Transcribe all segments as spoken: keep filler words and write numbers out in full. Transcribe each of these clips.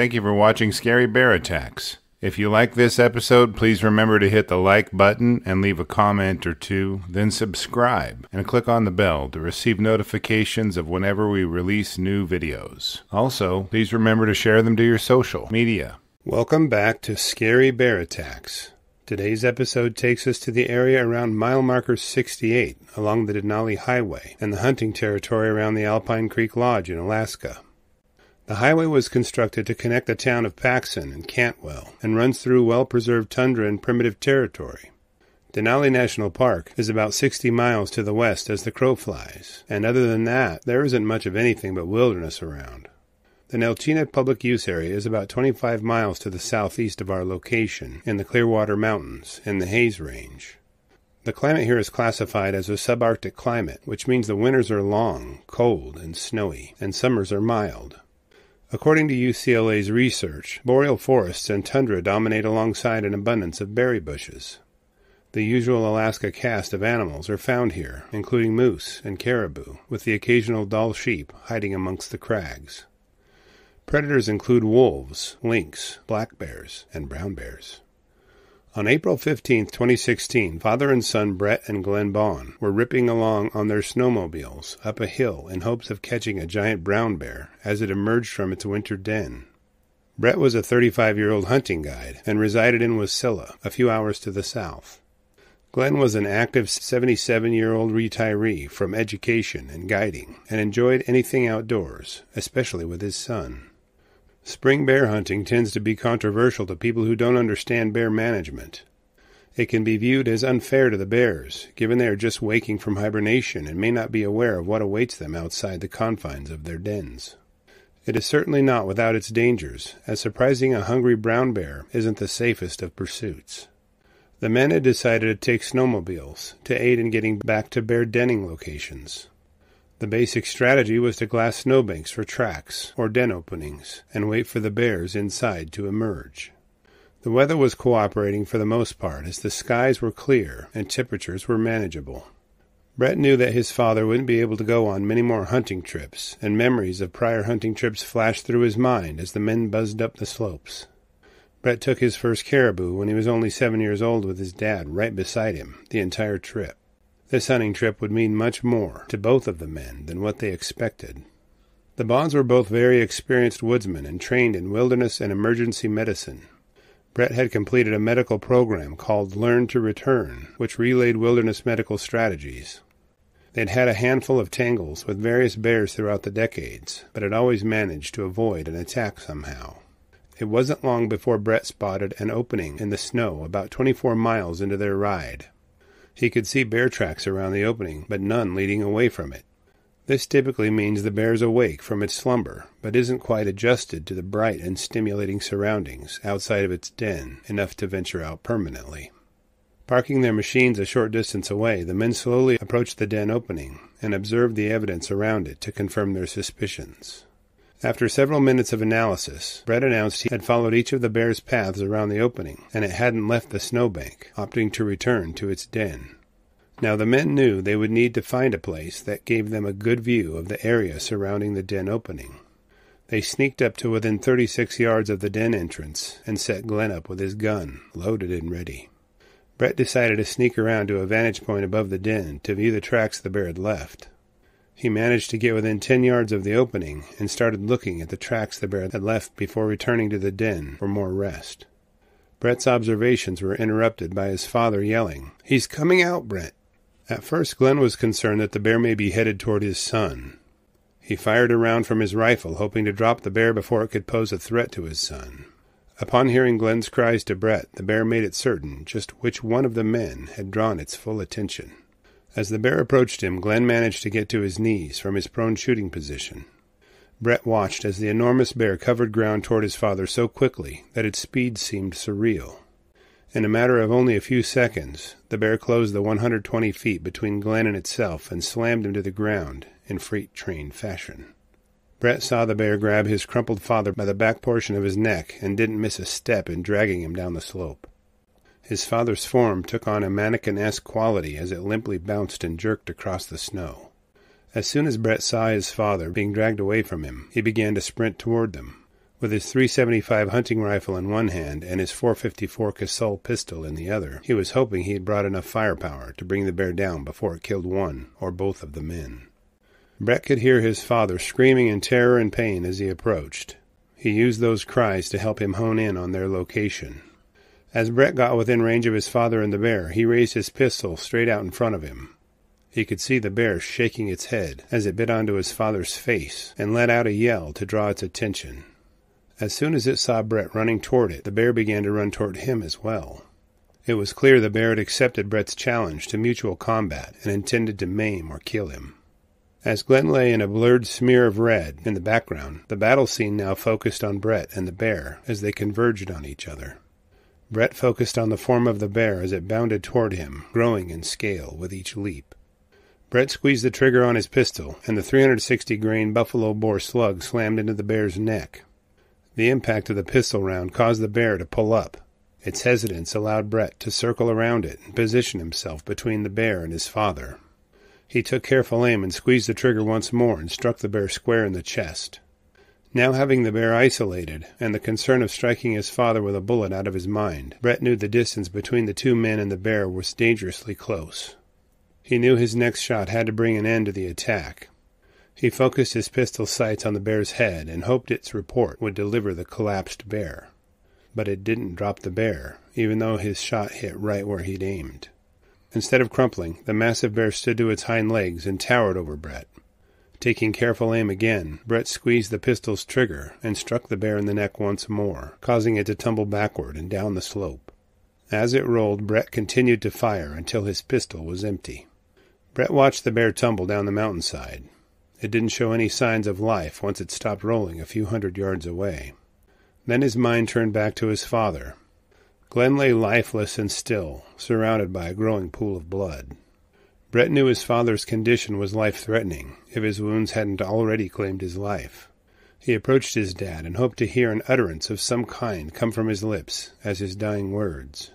Thank you for watching Scary Bear Attacks. If you like this episode, please remember to hit the like button and leave a comment or two, then subscribe and click on the bell to receive notifications of whenever we release new videos. Also, please remember to share them to your social media. Welcome back to Scary Bear Attacks. Today's episode takes us to the area around mile marker sixty-eight along the Denali Highway and the hunting territory around the Alpine Creek Lodge in Alaska. The highway was constructed to connect the town of Paxson and Cantwell and runs through well-preserved tundra and primitive territory. Denali National Park is about sixty miles to the west as the crow flies, and other than that, there isn't much of anything but wilderness around. The Nelchina Public Use Area is about twenty-five miles to the southeast of our location in the Clearwater Mountains and the Hayes Range. The climate here is classified as a subarctic climate, which means the winters are long, cold, and snowy, and summers are mild. According to U C L A's research, boreal forests and tundra dominate alongside an abundance of berry bushes. The usual Alaska cast of animals are found here, including moose and caribou, with the occasional Dall sheep hiding amongst the crags. Predators include wolves, lynx, black bears, and brown bears. On April fifteenth, twenty sixteen, father and son Brett and Glenn Bohn were ripping along on their snowmobiles up a hill in hopes of catching a giant brown bear as it emerged from its winter den. Brett was a thirty-five-year-old hunting guide and resided in Wasilla, a few hours to the south. Glenn was an active seventy-seven-year-old retiree from education and guiding and enjoyed anything outdoors, especially with his son. Spring bear hunting tends to be controversial to people who don't understand bear management. It can be viewed as unfair to the bears, given they are just waking from hibernation and may not be aware of what awaits them outside the confines of their dens. It is certainly not without its dangers, as surprising a hungry brown bear isn't the safest of pursuits. The men had decided to take snowmobiles to aid in getting back to bear denning locations. The basic strategy was to glass snowbanks for tracks or den openings and wait for the bears inside to emerge. The weather was cooperating for the most part, as the skies were clear and temperatures were manageable. Brett knew that his father wouldn't be able to go on many more hunting trips, and memories of prior hunting trips flashed through his mind as the men buzzed up the slopes. Brett took his first caribou when he was only seven years old, with his dad right beside him the entire trip. This hunting trip would mean much more to both of the men than what they expected. The Bonds were both very experienced woodsmen and trained in wilderness and emergency medicine. Brett had completed a medical program called Learn to Return, which relayed wilderness medical strategies. They'd had a handful of tangles with various bears throughout the decades, but had always managed to avoid an attack somehow. It wasn't long before Brett spotted an opening in the snow about twenty-four miles into their ride. He could see bear tracks around the opening, but none leading away from it. This typically means the bear's awake from its slumber, but isn't quite adjusted to the bright and stimulating surroundings outside of its den enough to venture out permanently. Parking their machines a short distance away, the men slowly approached the den opening and observed the evidence around it to confirm their suspicions. After several minutes of analysis, Brett announced he had followed each of the bear's paths around the opening, and it hadn't left the snowbank, opting to return to its den. Now the men knew they would need to find a place that gave them a good view of the area surrounding the den opening. They sneaked up to within thirty-six yards of the den entrance and set Glenn up with his gun, loaded and ready. Brett decided to sneak around to a vantage point above the den to view the tracks the bear had left. He managed to get within ten yards of the opening and started looking at the tracks the bear had left before returning to the den for more rest. Brett's observations were interrupted by his father yelling, "He's coming out, Brett!" At first, Glenn was concerned that the bear may be headed toward his son. He fired a round from his rifle, hoping to drop the bear before it could pose a threat to his son. Upon hearing Glenn's cries to Brett, the bear made it certain just which one of the men had drawn its full attention. As the bear approached him, Glenn managed to get to his knees from his prone shooting position. Brett watched as the enormous bear covered ground toward his father so quickly that its speed seemed surreal. In a matter of only a few seconds, the bear closed the one hundred twenty feet between Glenn and itself and slammed him to the ground in freight train fashion. Brett saw the bear grab his crumpled father by the back portion of his neck and didn't miss a step in dragging him down the slope. His father's form took on a mannequin-esque quality as it limply bounced and jerked across the snow. As soon as Brett saw his father being dragged away from him, he began to sprint toward them. With his three seventy-five hunting rifle in one hand and his four fifty-four Cosole pistol in the other, he was hoping he had brought enough firepower to bring the bear down before it killed one or both of the men. Brett could hear his father screaming in terror and pain as he approached. He used those cries to help him hone in on their location. As Brett got within range of his father and the bear, he raised his pistol straight out in front of him. He could see the bear shaking its head as it bit onto his father's face and let out a yell to draw its attention. As soon as it saw Brett running toward it, the bear began to run toward him as well. It was clear the bear had accepted Brett's challenge to mutual combat and intended to maim or kill him. As Glenn lay in a blurred smear of red in the background, the battle scene now focused on Brett and the bear as they converged on each other. Brett focused on the form of the bear as it bounded toward him, growing in scale with each leap. Brett squeezed the trigger on his pistol, and the three hundred sixty grain buffalo bore slug slammed into the bear's neck. The impact of the pistol round caused the bear to pull up. Its hesitance allowed Brett to circle around it and position himself between the bear and his father. He took careful aim and squeezed the trigger once more and struck the bear square in the chest. Now having the bear isolated, and the concern of striking his father with a bullet out of his mind, Brett knew the distance between the two men and the bear was dangerously close. He knew his next shot had to bring an end to the attack. He focused his pistol sights on the bear's head and hoped its report would deliver the collapsed bear. But it didn't drop the bear, even though his shot hit right where he'd aimed. Instead of crumpling, the massive bear stood to its hind legs and towered over Brett. Taking careful aim again, Brett squeezed the pistol's trigger and struck the bear in the neck once more, causing it to tumble backward and down the slope. As it rolled, Brett continued to fire until his pistol was empty. Brett watched the bear tumble down the mountainside. It didn't show any signs of life once it stopped rolling a few hundred yards away. Then his mind turned back to his father. Glenn lay lifeless and still, surrounded by a growing pool of blood. Brett knew his father's condition was life-threatening, if his wounds hadn't already claimed his life. He approached his dad and hoped to hear an utterance of some kind come from his lips as his dying words.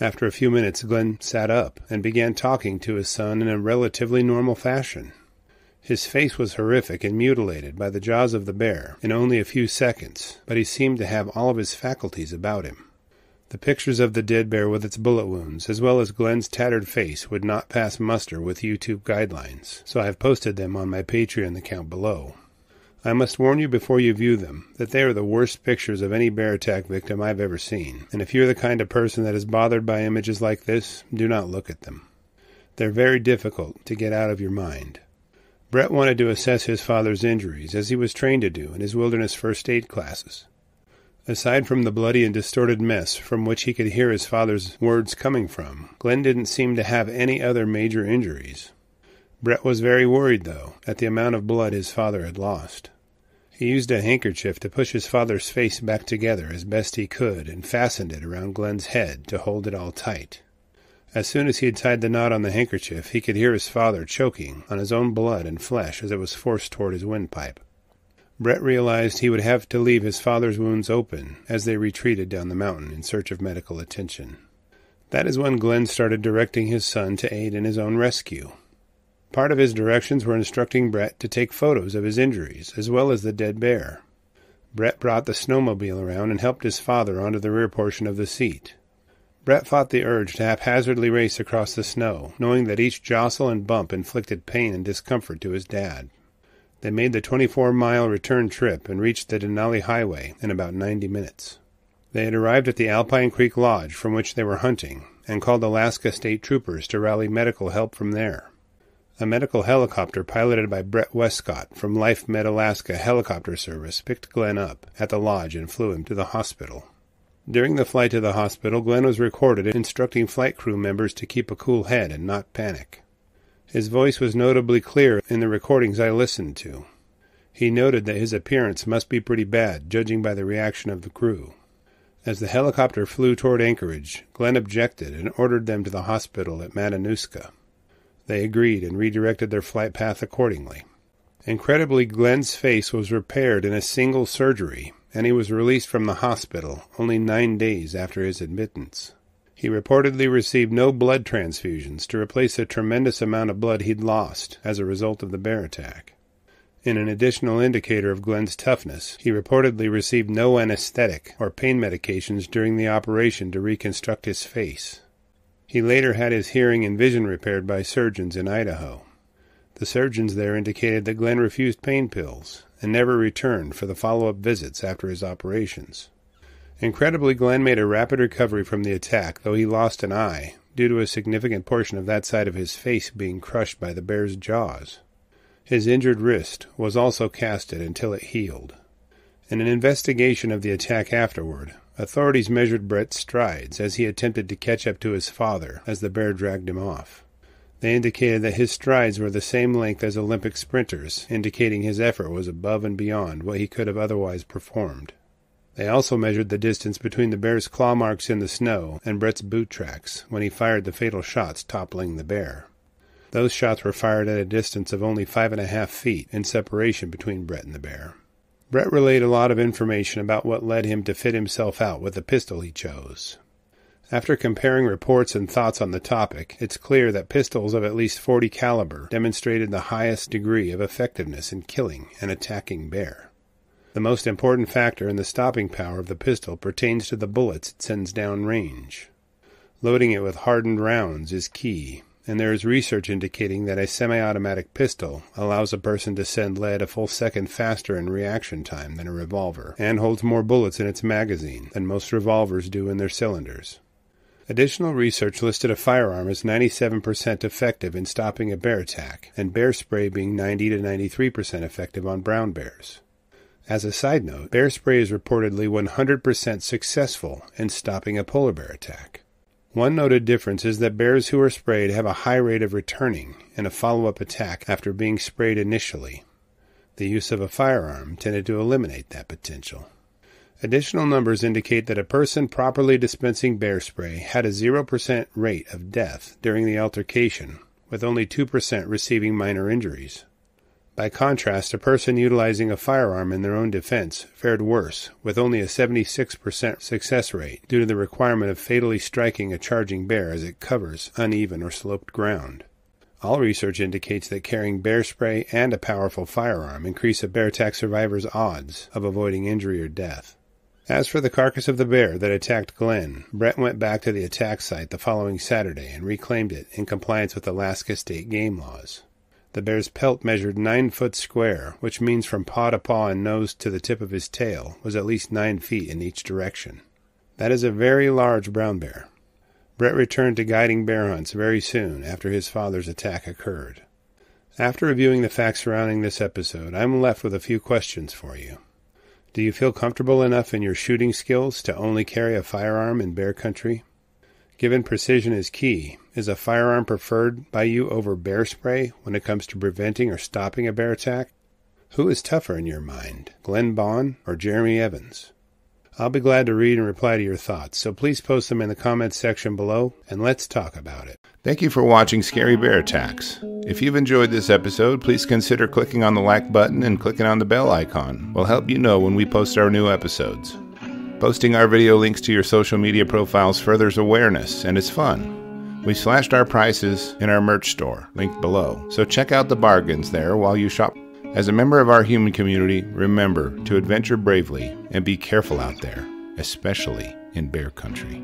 After a few minutes, Glenn sat up and began talking to his son in a relatively normal fashion. His face was horrific and mutilated by the jaws of the bear in only a few seconds, but he seemed to have all of his faculties about him. The pictures of the dead bear with its bullet wounds, as well as Glenn's tattered face, would not pass muster with YouTube guidelines, so I have posted them on my Patreon account below. I must warn you before you view them that they are the worst pictures of any bear attack victim I've ever seen, and if you're the kind of person that is bothered by images like this, do not look at them. They're very difficult to get out of your mind. Brett wanted to assess his father's injuries, as he was trained to do in his wilderness first aid classes. Aside from the bloody and distorted mess from which he could hear his father's words coming from, Glenn didn't seem to have any other major injuries. Brett was very worried, though, at the amount of blood his father had lost. He used a handkerchief to push his father's face back together as best he could and fastened it around Glenn's head to hold it all tight. As soon as he had tied the knot on the handkerchief, he could hear his father choking on his own blood and flesh as it was forced toward his windpipe. Brett realized he would have to leave his father's wounds open as they retreated down the mountain in search of medical attention. That is when Glenn started directing his son to aid in his own rescue. Part of his directions were instructing Brett to take photos of his injuries, as well as the dead bear. Brett brought the snowmobile around and helped his father onto the rear portion of the seat. Brett fought the urge to haphazardly race across the snow, knowing that each jostle and bump inflicted pain and discomfort to his dad. They made the twenty-four mile return trip and reached the Denali Highway in about ninety minutes. They had arrived at the Alpine Creek Lodge from which they were hunting, and called Alaska State Troopers to rally medical help from there. A medical helicopter piloted by Brett Westcott from Life Med Alaska Helicopter Service picked Glenn up at the lodge and flew him to the hospital. During the flight to the hospital, Glenn was recorded instructing flight crew members to keep a cool head and not panic. His voice was notably clear in the recordings I listened to. He noted that his appearance must be pretty bad, judging by the reaction of the crew. As the helicopter flew toward Anchorage, Glenn objected and ordered them to the hospital at Matanuska. They agreed and redirected their flight path accordingly. Incredibly, Glenn's face was repaired in a single surgery, and he was released from the hospital only nine days after his admittance. He reportedly received no blood transfusions to replace the tremendous amount of blood he'd lost as a result of the bear attack. in an additional indicator of Glenn's toughness. He reportedly received no anesthetic or pain medications during the operation to reconstruct his face. He later had his hearing and vision repaired by surgeons in Idaho. The surgeons there indicated that Glenn refused pain pills and never returned for the follow-up visits after his operations. Incredibly, Glenn made a rapid recovery from the attack, though he lost an eye, due to a significant portion of that side of his face being crushed by the bear's jaws. His injured wrist was also casted until it healed. In an investigation of the attack afterward, authorities measured Brett's strides as he attempted to catch up to his father as the bear dragged him off. They indicated that his strides were the same length as Olympic sprinters, indicating his effort was above and beyond what he could have otherwise performed. They also measured the distance between the bear's claw marks in the snow and Brett's boot tracks when he fired the fatal shots toppling the bear. Those shots were fired at a distance of only five and a half feet in separation between Brett and the bear. Brett relayed a lot of information about what led him to fit himself out with the pistol he chose. After comparing reports and thoughts on the topic, it's clear that pistols of at least forty caliber demonstrated the highest degree of effectiveness in killing an attacking bear. The most important factor in the stopping power of the pistol pertains to the bullets it sends down range. Loading it with hardened rounds is key, and there is research indicating that a semi-automatic pistol allows a person to send lead a full second faster in reaction time than a revolver, and holds more bullets in its magazine than most revolvers do in their cylinders. Additional research listed a firearm as ninety-seven percent effective in stopping a bear attack, and bear spray being ninety to ninety-three percent effective on brown bears. As a side note, bear spray is reportedly one hundred percent successful in stopping a polar bear attack. One noted difference is that bears who are sprayed have a high rate of returning in a follow-up attack after being sprayed initially. The use of a firearm tended to eliminate that potential. Additional numbers indicate that a person properly dispensing bear spray had a zero percent rate of death during the altercation, with only two percent receiving minor injuries. By contrast, a person utilizing a firearm in their own defense fared worse, with only a seventy-six percent success rate due to the requirement of fatally striking a charging bear as it covers uneven or sloped ground. All research indicates that carrying bear spray and a powerful firearm increase a bear attack survivor's odds of avoiding injury or death. As for the carcass of the bear that attacked Glenn, Brett went back to the attack site the following Saturday and reclaimed it in compliance with Alaska state game laws. The bear's pelt measured nine foot square, which means from paw to paw and nose to the tip of his tail was at least nine feet in each direction. That is a very large brown bear. Brett returned to guiding bear hunts very soon after his father's attack occurred. After reviewing the facts surrounding this episode, I'm left with a few questions for you. Do you feel comfortable enough in your shooting skills to only carry a firearm in bear country? Given precision is key, is a firearm preferred by you over bear spray when it comes to preventing or stopping a bear attack? Who is tougher in your mind, Glenn Bohn or Jeremy Evans? I'll be glad to read and reply to your thoughts, so please post them in the comments section below, and let's talk about it. Thank you for watching Scary Bear Attacks. If you've enjoyed this episode, please consider clicking on the like button and clicking on the bell icon. We'll help you know when we post our new episodes. Posting our video links to your social media profiles furthers awareness, and it's fun. We've slashed our prices in our merch store, linked below, so check out the bargains there while you shop. As a member of our human community, remember to adventure bravely and be careful out there, especially in bear country.